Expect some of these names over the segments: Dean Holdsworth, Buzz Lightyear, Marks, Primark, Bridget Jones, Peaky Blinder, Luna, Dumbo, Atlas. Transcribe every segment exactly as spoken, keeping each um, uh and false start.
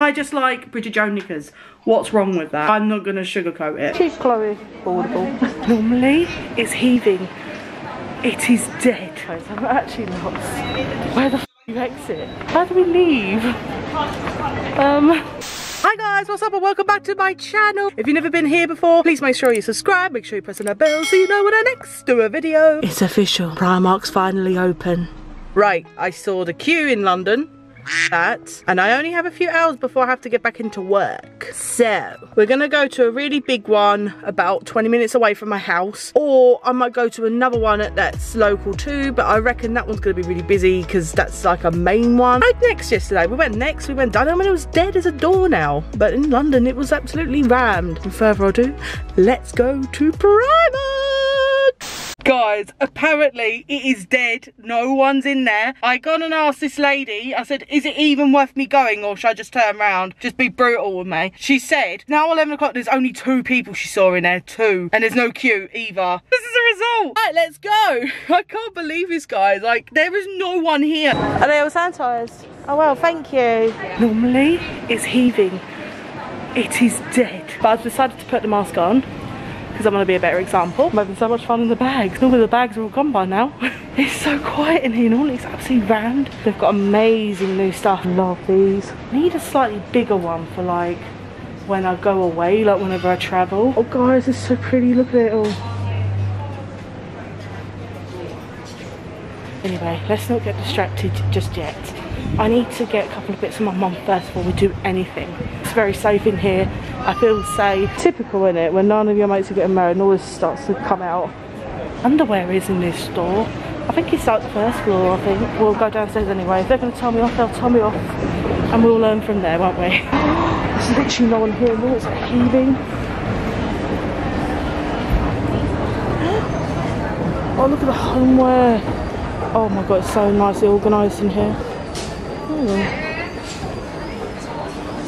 I just like Bridget Jones knickers. What's wrong with that? I'm not gonna sugarcoat it. She's Chloe. Affordable. Normally, it's heaving. It is dead. I'm actually lost. Where the f do you exit? How do we leave? Um. Hi guys, what's up and welcome back to my channel. If you've never been here before, please make sure you subscribe, make sure you press on that bell so you know when I next do a video. It's official, Primark's finally open. Right, I saw the queue in London, that, and I only have a few hours before I have to get back into work. So, we're gonna go to a really big one about twenty minutes away from my house, or I might go to another one that's local too, but I reckon that one's gonna be really busy because that's like a main one. I went Next yesterday, we went Next, we went Dunham, and it was dead as a door now. But in London, it was absolutely rammed. And further ado, let's go to Primark! Guys, apparently it is dead. No one's in there. I gone and asked this lady, I said, is it even worth me going or should I just turn around? Just be brutal with me. She said, now eleven o'clock, there's only two people she saw in there, two. And there's no queue either. This is the result. Right, let's go. I can't believe this, guys. Like, there is no one here. Are they all sanitized? Oh, well, thank you. Normally, it's heaving. It is dead. But I've decided to put the mask on, because I'm going to be a better example. I'm having so much fun in the bags. Normally the bags are all gone by now. It's so quiet in here. Normally it's absolutely rammed. They've got amazing new stuff. Love these. Need a slightly bigger one for like when I go away, like whenever I travel. Oh guys, it's so pretty. Look at it all. Anyway, let's not get distracted just yet. I need to get a couple of bits of my mum first before we do anything. It's very safe in here. I feel safe. Typical, isn't it? When none of your mates are getting married and all this starts to come out. Underwear is in this store. I think it's like the first floor, I think. We'll go downstairs anyway. If they're going to tell me off, they'll tell me off. And we'll learn from there, won't we? There's literally no one here. The walls are heaving. Oh, look at the homeware. Oh my god, it's so nicely organised in here.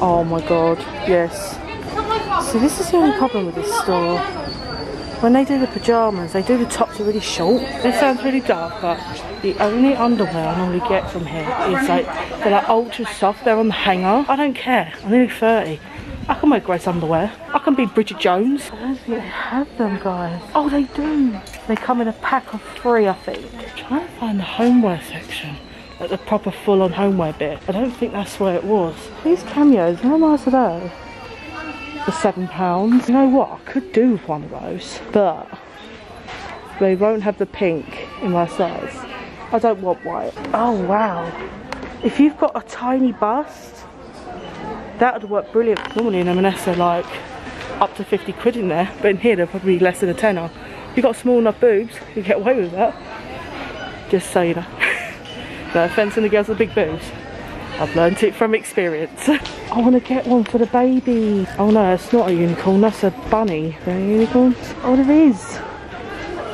Oh my god, yes. So this is the only problem with this store. When they do the pyjamas, they do the tops are really short. This sounds really dark, but the only underwear I normally get from here is like, they're like ultra soft, they're on the hanger. I don't care, I'm nearly thirty. I can wear Grace underwear. I can be Bridget Jones. I don't think they have them, guys. Oh, they do. They come in a pack of three, I think. Try and find the homeware section. Like the proper full-on homeware bit. I don't think that's where it was. These cameos, how nice are they? For seven pounds. You know what? I could do with one of those, but they won't have the pink in my size. I don't want white. Oh wow! If you've got a tiny bust, that would work brilliant. Normally in M and S they're like up to fifty quid in there, but in here they're probably less than a tenner. If you've got small enough boobs, you get away with that. Just so you know. No offence on the girls with big boobs. I've learnt it from experience. I want to get one for the baby. Oh no, it's not a unicorn, that's a bunny. They're unicorns. Oh, there is.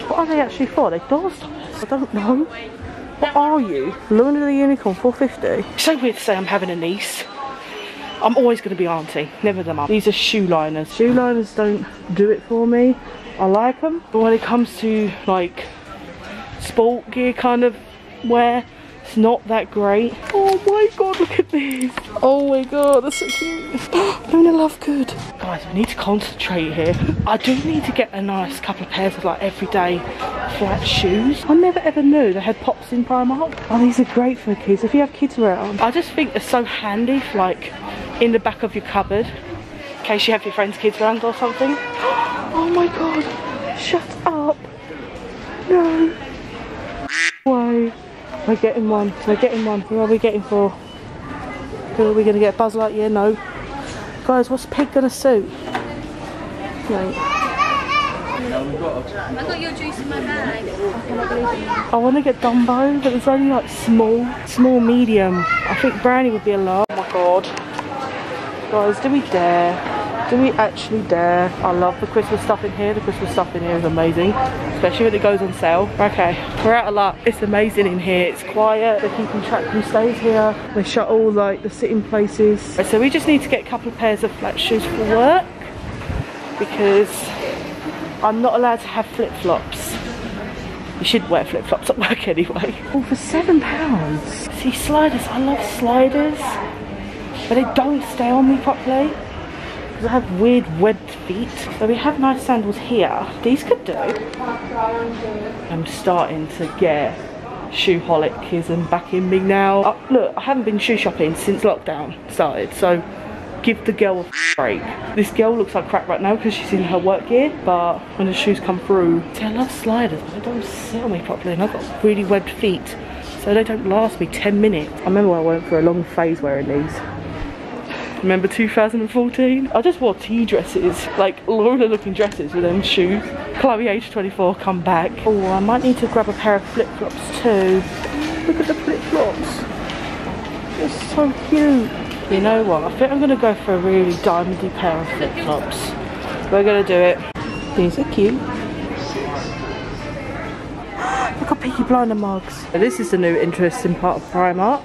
What are they actually for? They're door stoppers. I don't know. What are you? Luna the unicorn, four fifty. It's so weird to say I'm having a niece. I'm always going to be auntie, never the mum. These are shoe liners. Shoe liners don't do it for me. I like them. But when it comes to like sport gear kind of wear, it's not that great. Oh my god, look at these. Oh my god, that's so cute. Luna Lovegood. Guys, we need to concentrate here. I do need to get a nice couple of pairs of like everyday flat shoes. I never ever knew they had pops in Primark. Oh, these are great for the kids. If you have kids around, I just think they're so handy for like in the back of your cupboard in case you have your friend's kids around or something. Oh my god, shut up. No. Why? We're getting one, we're getting one. Who are we getting for? Who are we going to get? Buzz Lightyear? No. Guys, what's Pig going to suit? Wait. I got your juice in my bag. I, I want to get Dumbo, but it's only like small, small, medium. I think Brownie would be a large. Oh my god. Guys, do we dare? Do we actually dare? I love the Christmas stuff in here. The Christmas stuff in here is amazing. Especially when it goes on sale. Okay, we're out of luck. It's amazing in here. It's quiet. They're keeping track who stays here. They shut all like the sitting places. Right, so we just need to get a couple of pairs of flat shoes for work because I'm not allowed to have flip-flops. You should wear flip-flops at work anyway. Oh, for seven pounds. See, sliders. I love sliders. but they don't stay on me properly because I have weird webbed feet. So we have nice sandals here. These could do. I'm starting to get shoeholicism back in me now. Uh, look, I haven't been shoe shopping since lockdown started, so give the girl a break. This girl looks like crap right now because she's in her work gear, but when the shoes come through, see, I love sliders, but they don't sit on me properly, and I've got really webbed feet, so they don't last me ten minutes. I remember I went through a long phase wearing these. Remember two thousand fourteen? I just wore tea dresses, like Luna looking dresses with them shoes. Chloe age twenty-four, come back. Oh, I might need to grab a pair of flip-flops too. Look at the flip-flops. It's so cute. You know what? I think I'm gonna go for a really diamondy pair of flip-flops. We're gonna do it. These are cute. Look at Peaky Blinder mugs. This is the new interesting part of Primark.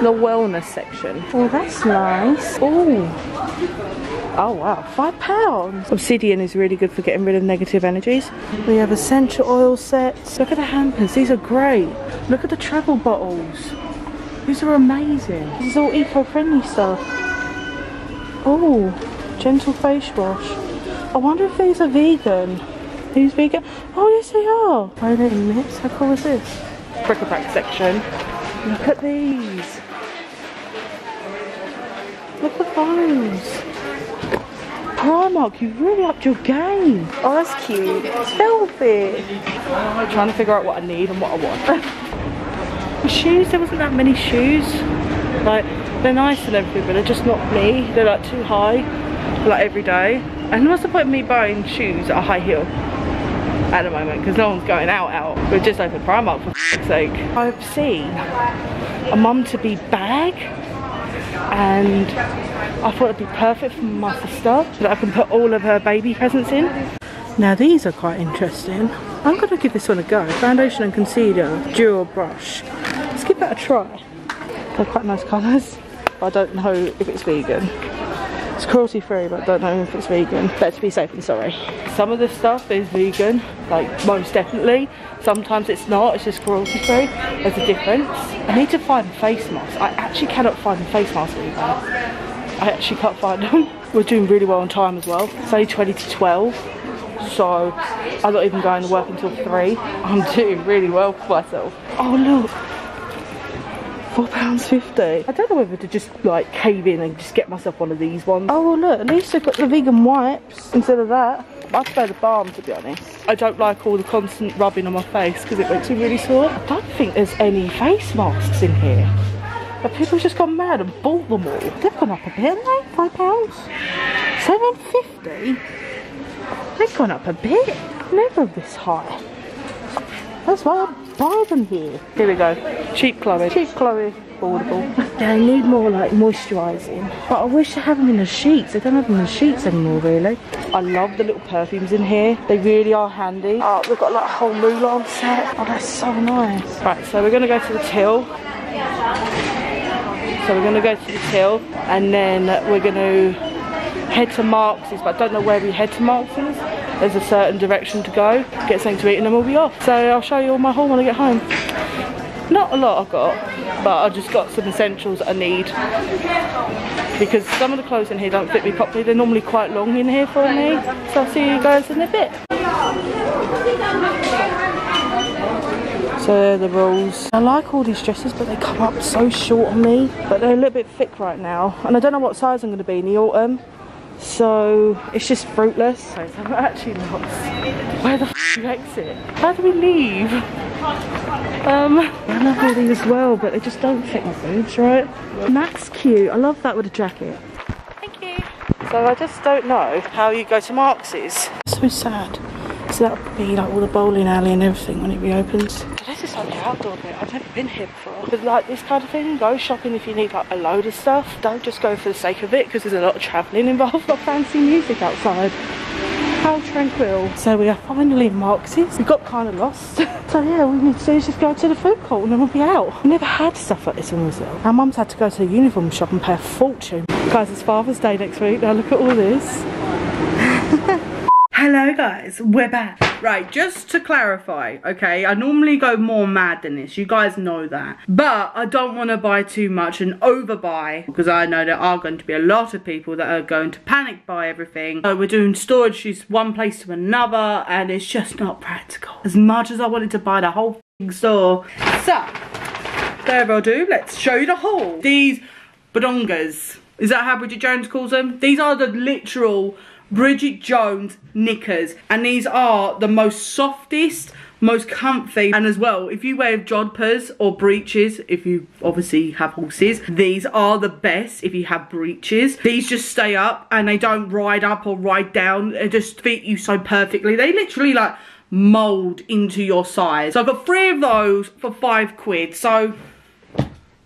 The wellness section. Oh, that's nice. Oh, oh wow, five pounds. Obsidian is really good for getting rid of negative energies. We have essential oil sets. Look at the hampers, these are great. Look at the travel bottles. These are amazing. This is all eco-friendly stuff. Oh, gentle face wash. I wonder if these are vegan. These vegan? Oh yes they are. Violet lips, how cool is this? Bric-a-brac section. Look at these. Look at those. Primark, you really upped your game. Oh, that's cute. It's velvet. I'm trying to figure out what I need and what I want. The shoes, there wasn't that many shoes. Like, they're nice and everything, but they're just not me. They're like too high, like every day. And what's the point of me buying shoes at a high heel at the moment, because no one's going out out. We've just opened Primark for f***ing sake. I've seen a mum-to-be bag and I thought it'd be perfect for my sister so that I can put all of her baby presents in. Now these are quite interesting. I'm gonna give this one a go. Foundation and concealer, dual brush. Let's give that a try. They're quite nice colours, but I don't know if it's vegan. It's cruelty free, but I don't know if it's vegan. Better to be safe than sorry. Some of this stuff is vegan, like most definitely. Sometimes it's not, it's just cruelty free. There's a difference. I need to find face masks. I actually cannot find face masks either. I actually can't find them. We're doing really well on time as well. It's only twenty to twelve, so I'm not even going to work until three. I'm doing really well for myself. Oh look. four pounds fifty. I don't know whether to just like cave in and just get myself one of these ones. Oh well, look, at least I've got the vegan wipes instead of that. I prefer the balm, to be honest. I don't like all the constant rubbing on my face because it makes me really sore. I don't think there's any face masks in here. But people have just gone mad and bought them all. They've gone up a bit, haven't they? Five pounds? Seven fifty? They've gone up a bit. Never this high. That's why I'm buy them here. Here we go. Cheap Chloe. Cheap Chloe. Affordable. They need more like moisturising. But I wish they had them in the sheets. They don't have them in the sheets anymore really. I love the little perfumes in here. They really are handy. Oh, we've got like a whole Moulin set. Oh, that's so nice. Right, so we're going to go to the till. So we're going to go to the till and then we're going to head to Marks, but I don't know where we head to Marks. There's a certain direction to go, get something to eat and then we'll be off. So I'll show you all my haul when I get home. Not a lot I've got, but I've just got some essentials I need because some of the clothes in here don't fit me properly. They're normally quite long in here for me. So I'll see you guys in a bit. So the rules. I like all these dresses, but they come up so short on me, but they're a little bit thick right now and I don't know what size I'm going to be in the autumn. So it's just fruitless. So I'm actually lost. Where the f you exit? How do we leave? Um, I love all these as well, but they just don't fit my boobs, right? And that's cute. I love that with a jacket. Thank you. So I just don't know how you go to Marks's. So sad. So that would be like all the bowling alley and everything when it reopens. So this is like the outdoor bit. I've never been here before. But like this kind of thing, go shopping if you need like a load of stuff. Don't just go for the sake of it because there's a lot of travelling involved. Got fancy music outside. How tranquil. So we are finally in Marks's. We got kind of lost. So yeah, all we need to do is just go to the food court and then we'll be out. I've never had stuff like this when I was little. Our mum's had to go to a uniform shop and pay a fortune. Guys, it's Father's Day next week. Now look at all this. Hello guys, we're back. Right, just to clarify, okay, I normally go more mad than this, you guys know that, but I don't want to buy too much and overbuy, because I know there are going to be a lot of people that are going to panic buy everything. So we're doing storage from one place to another and it's just not practical, as much as I wanted to buy the whole store. So there I do, let's show you the haul. These badongas, is that how Bridget Jones calls them? These are the literal Bridget Jones knickers, and these are the most softest, most comfy, and as well, if you wear jodhpurs or breeches, if you obviously have horses, these are the best. If you have breeches, these just stay up and they don't ride up or ride down. They just fit you so perfectly. They literally like mold into your size. So I've got three of those for five quid, so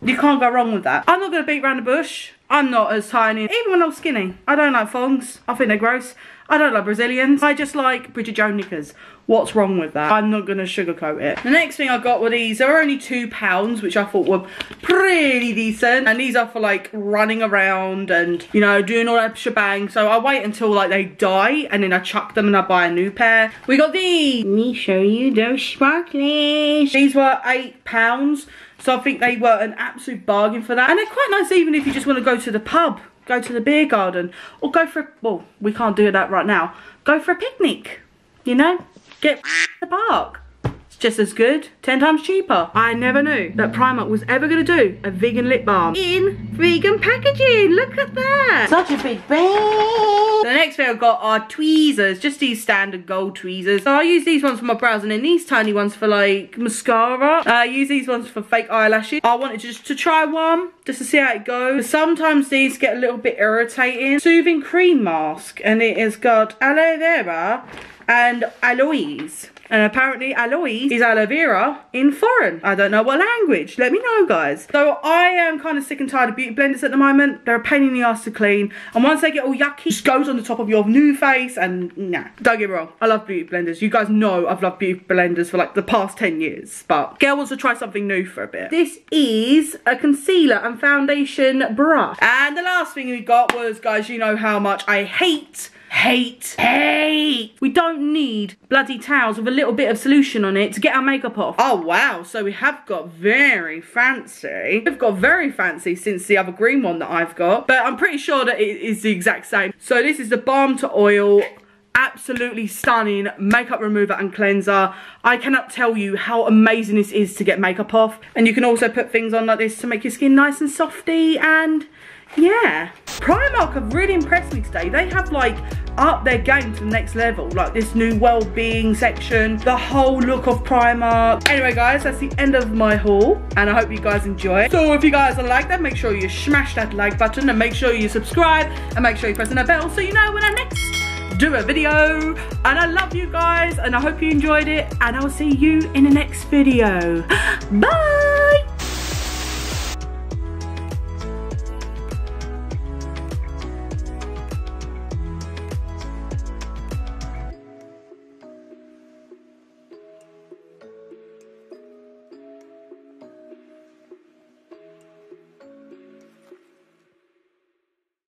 you can't go wrong with that. I'm not going to beat around the bush. I'm not as tiny. Even when I was skinny, I don't like thongs. I think they're gross. I don't like Brazilians. I just like Bridget Jones knickers. What's wrong with that? I'm not going to sugarcoat it. The next thing I got were these. They were only two pounds, which I thought were pretty decent. And these are for like running around and, you know, doing all that shebang. So I wait until like they die and then I chuck them and I buy a new pair. We got these. Let me show you those sparklies. These were eight pounds. So I think they were an absolute bargain for that. And they're quite nice even if you just want to go to the pub, go to the beer garden, or go for a, well, we can't do that right now. Go for a picnic, you know? Get the park. It's just as good, ten times cheaper. I never knew that Primark was ever gonna do a vegan lip balm in vegan packaging. Look at that. Such a big bag. The next thing I've got are tweezers, just these standard gold tweezers. So I use these ones for my brows and then these tiny ones for like mascara. Uh, I use these ones for fake eyelashes. I wanted just to try one, just to see how it goes. Sometimes these get a little bit irritating. Soothing cream mask, and it has got aloe vera and aloes. And apparently aloes is aloe vera in foreign. I don't know what language. Let me know, guys. So I am kind of sick and tired of beauty blenders at the moment. They're a pain in the ass to clean. And once they get all yucky, it just goes on the top of your new face. And nah, don't get me wrong, I love beauty blenders. You guys know I've loved beauty blenders for like the past ten years. But girl wants to try something new for a bit. This is a concealer and foundation brush. And the last thing we got was, guys, you know how much I hate Hate, hate. We don't need bloody towels with a little bit of solution on it to get our makeup off. Oh wow, so we have got very fancy. We've got very fancy since the other green one that I've got. But I'm pretty sure that it is the exact same. So this is the balm to oil. Absolutely stunning makeup remover and cleanser. I cannot tell you how amazing this is to get makeup off. And you can also put things on like this to make your skin nice and softy and... yeah. Primark have really impressed me today. They have like up their game to the next level, like this new well-being section, the whole look of Primark. Anyway guys, that's the end of my haul and I hope you guys enjoy. So if you guys like that, make sure you smash that like button and make sure you subscribe and make sure you press on the bell so you know when I next do a video. And I love you guys and I hope you enjoyed it and I'll see you in the next video. Bye.